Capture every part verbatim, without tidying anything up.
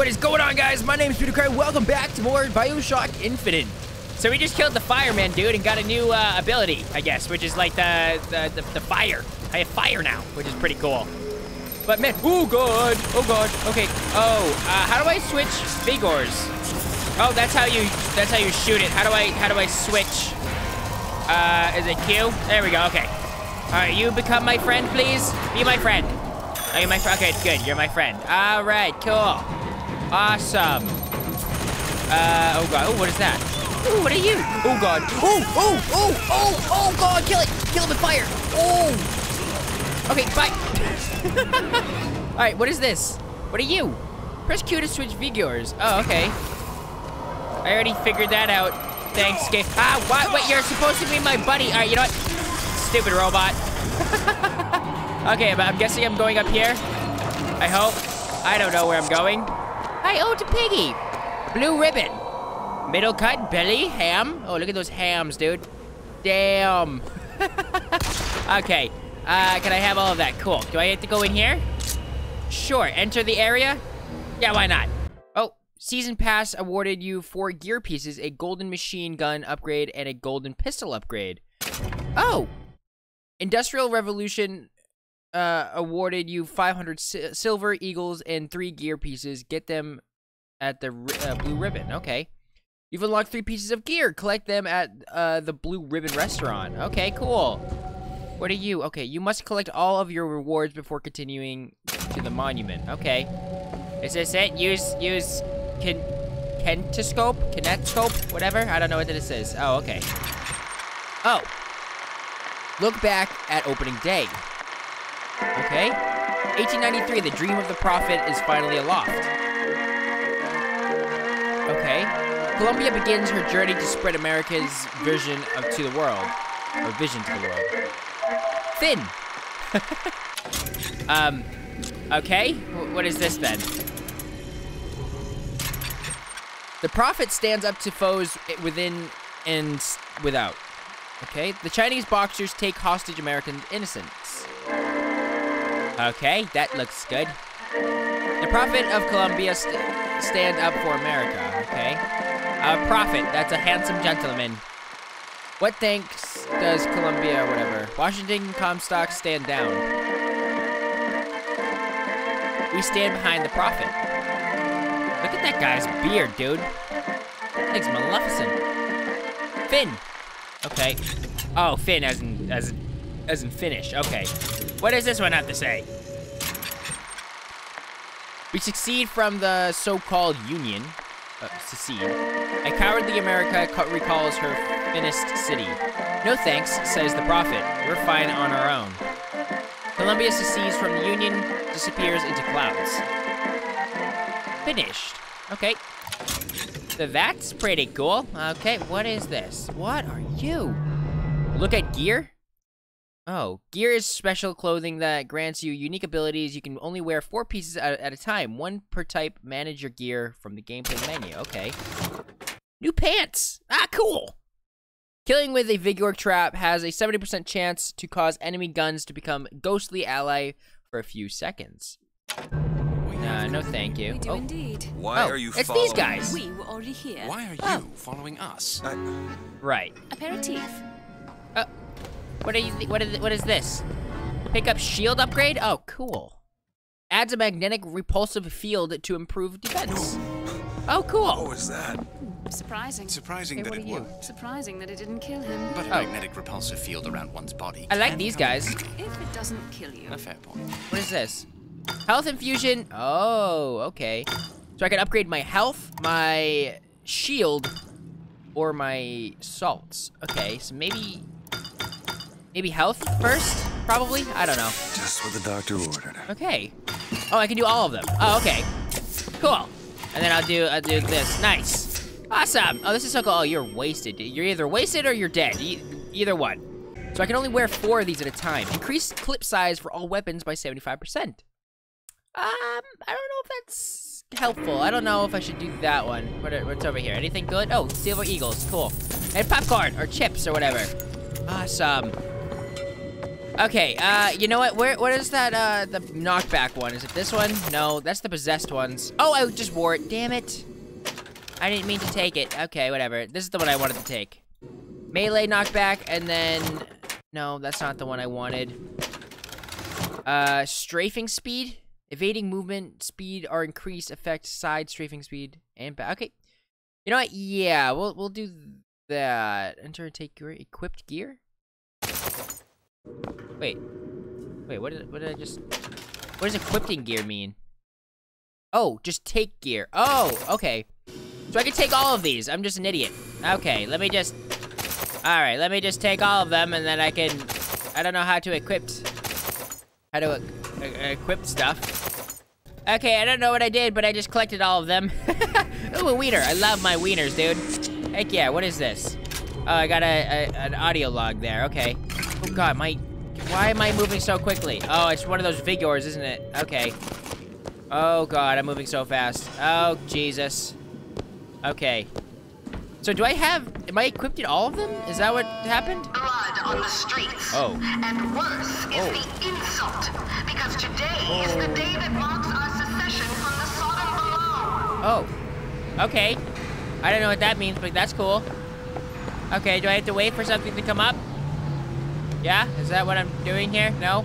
What is going on, guys? My name is Peter Cray. Welcome back to more BioShock Infinite. So we just killed the fireman dude and got a new uh, ability, I guess, which is like the, the, the, the fire. I have fire now, which is pretty cool. But man, oh god, oh god, okay. Oh, uh, how do I switch Vigors? Oh, that's how you, that's how you shoot it. How do I, how do I switch? Uh, is it Q? There we go, okay. All right, you become my friend, please. Be my friend. Oh, you're my friend, okay, good, you're my friend. All right, cool. Awesome. Uh, oh god, oh, what is that? Oh, what are you? Oh god. Oh, oh, oh, oh, oh god, kill it. Kill it with fire. Oh. Okay, bye. All right, what is this? What are you? Press Q to switch Vigors. Oh, okay. I already figured that out. Thanks, game. Ah, what, what, you're supposed to be my buddy. All right, you know what? Stupid robot. Okay, but I'm guessing I'm going up here. I hope. I don't know where I'm going. I owe to Piggy. Blue ribbon. Middle cut, belly, ham. Oh, look at those hams, dude. Damn. Okay. Uh, can I have all of that? Cool. Do I have to go in here? Sure. Enter the area? Yeah, why not? Oh, season pass awarded you four gear pieces, a golden machine gun upgrade, and a golden pistol upgrade. Oh. Industrial Revolution... Uh, awarded you five hundred si silver eagles and three gear pieces. Get them at the ri uh, blue ribbon. Okay. You've unlocked three pieces of gear. Collect them at uh, the blue ribbon restaurant. Okay, cool. What are you? Okay, you must collect all of your rewards before continuing to the monument. Okay. Is this it? Use, use kin kinetoscope? Kinetoscope? Whatever? I don't know what this is. Oh, okay. Oh. Look back at opening day. Okay. eighteen ninety-three, the dream of the prophet is finally aloft. Okay. Columbia begins her journey to spread America's vision of, to the world. Or vision to the world. Thin! um, okay. W- what is this then? The prophet stands up to foes within and without. Okay. The Chinese boxers take hostage American innocents. Okay, that looks good. The prophet of Columbia st stand up for America, okay? A prophet, that's a handsome gentleman. What thanks does Columbia, whatever? Washington Comstock stand down. We stand behind the prophet. Look at that guy's beard, dude. That thing's Maleficent. Finn. Okay. Oh, Finn as in, as in, as in Finnish, okay. What does this one have to say? We succeed from the so-called Union. Uh, secede. A cowardly America recalls her thinnest city. No thanks, says the prophet. We're fine on our own. Columbia secedes from the Union, disappears into clouds. Finished. Okay. So that's pretty cool. Okay, what is this? What are you? Look at gear? Oh, gear is special clothing that grants you unique abilities. You can only wear four pieces at, at a time. One per type. Manage your gear from the gameplay menu. Okay. New pants. Ah, cool. Killing with a Vigor trap has a seventy percent chance to cause enemy guns to become ghostly ally for a few seconds. Uh, no, thank you. We do oh. indeed. Why oh, are you it's following these guys. We were already here. Why are you oh. following us? I... Right. Aperitif. Uh. What are you? What is? What is this? Pick up shield upgrade. Oh, cool. Adds a magnetic repulsive field to improve defense. Oh, cool. What was that? Surprising. Surprising okay, that it worked. Surprising that it didn't kill him. But a oh. magnetic repulsive field around one's body. I like these guys. If it doesn't kill you. A fair point. What is this? Health infusion. Oh, okay. So I can upgrade my health, my shield, or my salts. Okay, so maybe. Maybe health first, probably? I don't know. Just what the doctor ordered. Okay. Oh, I can do all of them. Oh, okay. Cool. And then I'll do I'll do this. Nice. Awesome. Oh, this is so cool. Oh, you're wasted. You're either wasted or you're dead. E either one. So I can only wear four of these at a time. Increase clip size for all weapons by seventy-five percent. Um, I don't know if that's helpful. I don't know if I should do that one. What are, what's over here? Anything good? Oh, silver eagles. Cool. And popcorn or chips or whatever. Awesome. Okay, uh, you know what? Where, what is that, uh, the knockback one? Is it this one? No, that's the possessed ones. Oh, I just wore it. Damn it. I didn't mean to take it. Okay, whatever. This is the one I wanted to take. Melee knockback, and then... No, that's not the one I wanted. Uh, strafing speed. Evading movement, speed, or increased effect, side, strafing speed, and back. Okay. You know what? Yeah, we'll, we'll do that. Enter and take your equipped gear. Wait. Wait, what did, what did I just... What does equipping gear mean? Oh, just take gear. Oh, okay. So I can take all of these. I'm just an idiot. Okay, let me just... Alright, let me just take all of them, and then I can... I don't know how to equip... How to equip... equipped stuff. Okay, I don't know what I did, but I just collected all of them. Ooh, a wiener. I love my wieners, dude. Heck yeah, what is this? Oh, I got a, a an audio log there, okay. Oh god, my... Why am I moving so quickly? Oh, it's one of those Vigors, isn't it? Okay. Oh god, I'm moving so fast. Oh, Jesus. Okay. So do I have... Am I equipped in all of them? Is that what happened? Blood on the streets. Oh. And worse is oh. the insult. Because today oh. is the day that marks our secession from the Sodom below. Oh. Okay. I don't know what that means, but that's cool. Okay, do I have to wait for something to come up? Yeah? Is that what I'm doing here? No?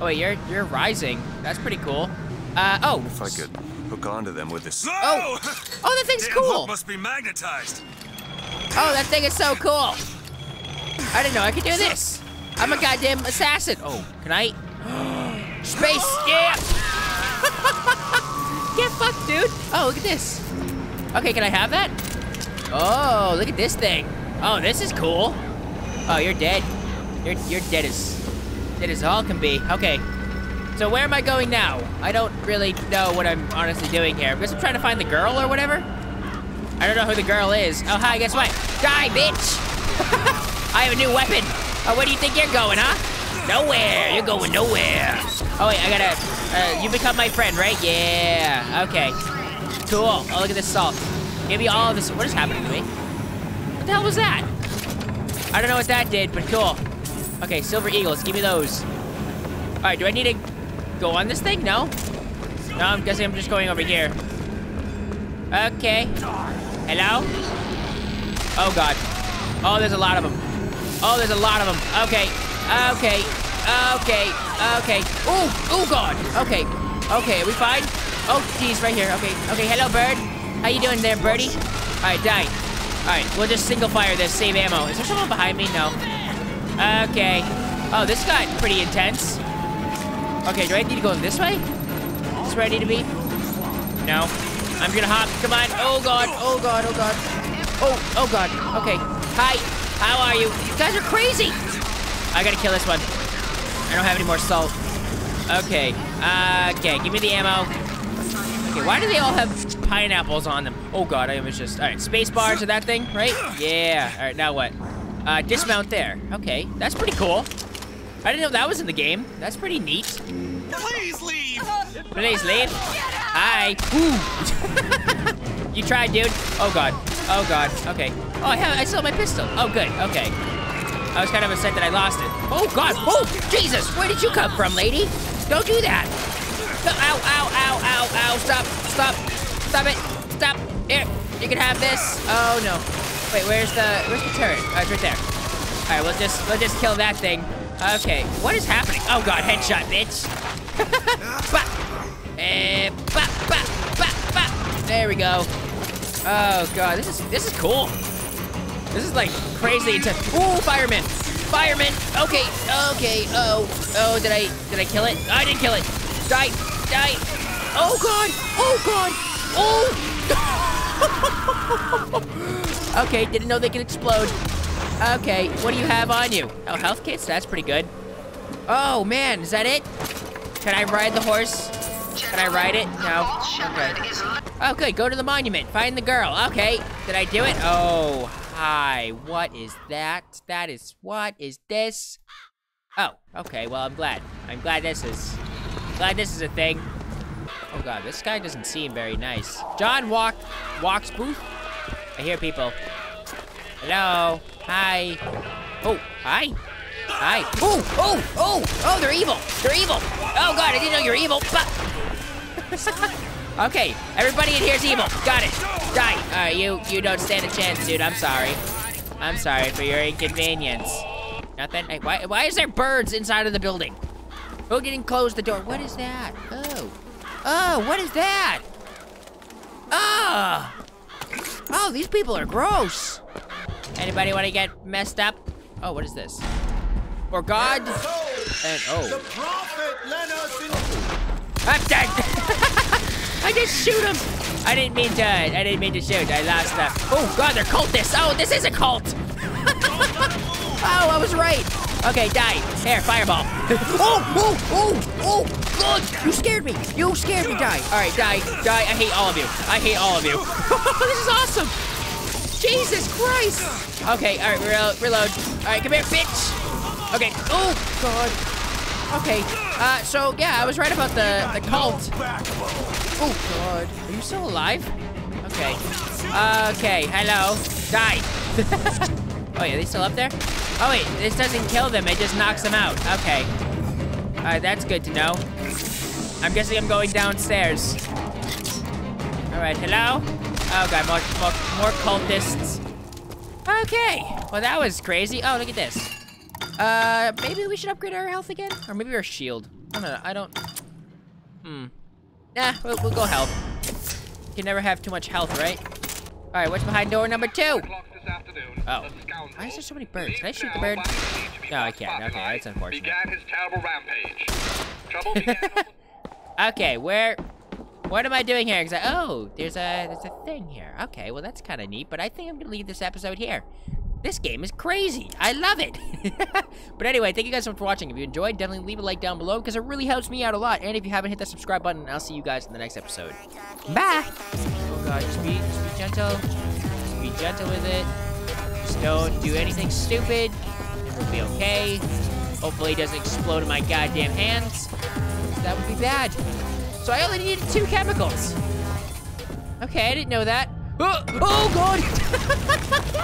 Oh, wait, you're, you're rising. That's pretty cool. Uh, oh. If I could... hook onto them with this. Oh! Oh, that thing's cool! Must be magnetized. Oh, that thing is so cool! I didn't know I could do this! I'm a goddamn assassin! Oh, can I? Space scam! Get fucked, dude! Oh, look at this! Okay, can I have that? Oh, look at this thing! Oh, this is cool! Oh, you're dead. You're, you're dead as... dead as all can be. Okay. So where am I going now? I don't really know what I'm honestly doing here. I'm just trying to find the girl or whatever. I don't know who the girl is. Oh, hi, guess what? Die, bitch! I have a new weapon. Oh, where do you think you're going, huh? Nowhere, you're going nowhere. Oh, wait, I gotta, uh, you become my friend, right? Yeah, okay. Cool, oh, look at this salt. Give me all of this, what is happening to me? What the hell was that? I don't know what that did, but cool. Okay, silver eagles, give me those. All right, do I need a... go on this thing? No? No, I'm guessing I'm just going over here. Okay. Hello? Oh, God. Oh, there's a lot of them. Oh, there's a lot of them. Okay. Okay. Okay. Okay. Oh, oh, God. Okay. Okay, are we fine? Oh, geez, right here. Okay. Okay, hello, bird. How you doing there, birdie? All right, die. All right, we'll just single fire this. Save ammo. Is there someone behind me? No. Okay. Oh, this got pretty intense. Okay, do I need to go this way? Is this where I need to be? No. I'm gonna hop. Come on. Oh, God. Oh, God. Oh, God. Oh, oh, God. Okay. Hi. How are you? You guys are crazy. I gotta kill this one. I don't have any more salt. Okay. Uh, okay, give me the ammo. Okay, why do they all have pineapples on them? Oh, God. I was just... All right, space bar to that thing, right? Yeah. All right, now what? Uh, dismount there. Okay, that's pretty cool. I didn't know that was in the game. That's pretty neat. Please leave. Please leave. Hi. Ooh. You tried, dude. Oh god. Oh god. Okay. Oh, I have. I still have my pistol. Oh, good. Okay. I was kind of upset that I lost it. Oh god. Oh Jesus. Where did you come from, lady? Don't do that. Ow! Ow! Ow! Ow! Ow! Stop! Stop! Stop it! Stop! Here. You can have this. Oh no. Wait. Where's the? Where's the turret? Oh, it's right there. All right. We'll just. We'll just kill that thing. Okay, what is happening? Oh god, headshot, bitch! Bop. Eh, bop, bop, bop, bop. There we go. Oh god, this is this is cool. This is like crazy intense. Ooh, fireman, fireman. Okay, okay. Oh, oh, did I did I kill it? I didn't kill it. Die, die. Oh god, oh god, oh. Okay, didn't know they could explode. Okay, what do you have on you? Oh, health kits? That's pretty good. Oh, man, is that it? Can I ride the horse? Can I ride it? No. Okay. Oh, good, go to the monument. Find the girl. Okay, did I do it? Oh, hi. What is that? That is, what is this? Oh, okay, well, I'm glad. I'm glad this is, glad this is a thing. Oh, God, this guy doesn't seem very nice. John Walk, Walks Booth? I hear people. Hello. Hi. Oh, hi. Hi. Oh, oh, oh, oh, they're evil. They're evil. Oh, God, I didn't know you were evil. Okay, everybody in here's evil. Got it. Die. All right, you, you don't stand a chance, dude. I'm sorry. I'm sorry for your inconvenience. Nothing. Hey, why, why is there birds inside of the building? Oh, getting closed the door. What is that? Oh. Oh, what is that? Oh. Oh, these people are gross. Anybody want to get messed up? Oh, what is this? For God and, and oh. The prophet led us in. I'm dead. I just shoot him. I didn't mean to. I didn't mean to shoot. I lost that. Oh God, they're cultists. Oh, this is a cult. Oh, I was right. Okay, die. Here, fireball. Oh, oh, oh, oh, God. You scared me. You scared me. Die. All right, die, die. I hate all of you. I hate all of you. This is awesome. Jesus Christ. Okay, all right, reload, reload. All right, come here, bitch. Okay. Oh, God. Okay. Uh, so, yeah, I was right about the, the cult. Oh, God. Are you still alive? Okay. Okay, hello. Die. Oh, yeah, are they still up there? Oh, wait, this doesn't kill them. It just knocks them out. Okay. All right, that's good to know. I'm guessing I'm going downstairs. All right, hello? Oh, God, more, more, more cultists. Okay. Well, that was crazy. Oh, look at this. Uh, maybe we should upgrade our health again? Or maybe our shield. I don't know. I don't... Hmm. Nah, we'll, we'll go health. You can never have too much health, right? All right, what's behind door number two? Oh. Why is there so many birds? Can I shoot the bird? No, I can't. Okay, that's unfortunate. Okay, where... What am I doing here? Cause I, oh, there's a there's a thing here. Okay, well, that's kind of neat, but I think I'm going to leave this episode here. This game is crazy. I love it. But anyway, thank you guys so much for watching. If you enjoyed, definitely leave a like down below because it really helps me out a lot. And if you haven't, hit that subscribe button, and I'll see you guys in the next episode. Bye. Oh, God, just be, just be gentle. Be gentle with it. Just don't do anything stupid. It'll be okay. Hopefully it doesn't explode in my goddamn hands. That would be bad. So I only needed two chemicals. Okay, I didn't know that. Oh, oh God!